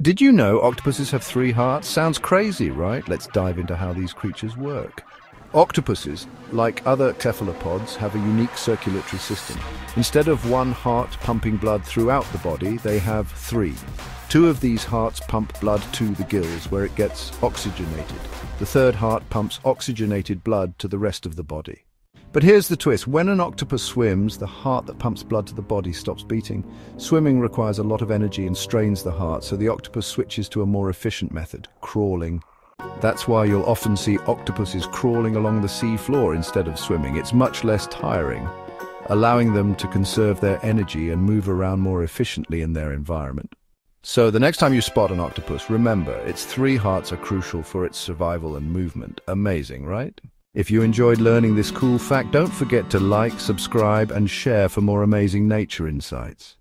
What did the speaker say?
Did you know octopuses have 3 hearts? Sounds crazy, right? Let's dive into how these creatures work. Octopuses, like other cephalopods, have a unique circulatory system. Instead of one heart pumping blood throughout the body, they have 3. 2 of these hearts pump blood to the gills, where it gets oxygenated. The 3rd heart pumps oxygenated blood to the rest of the body. But here's the twist. When an octopus swims, the heart that pumps blood to the body stops beating. Swimming requires a lot of energy and strains the heart, so the octopus switches to a more efficient method, crawling. That's why you'll often see octopuses crawling along the sea floor instead of swimming. It's much less tiring, allowing them to conserve their energy and move around more efficiently in their environment. So the next time you spot an octopus, remember, its 3 hearts are crucial for its survival and movement. Amazing, right? If you enjoyed learning this cool fact, don't forget to like, subscribe, and share for more amazing nature insights.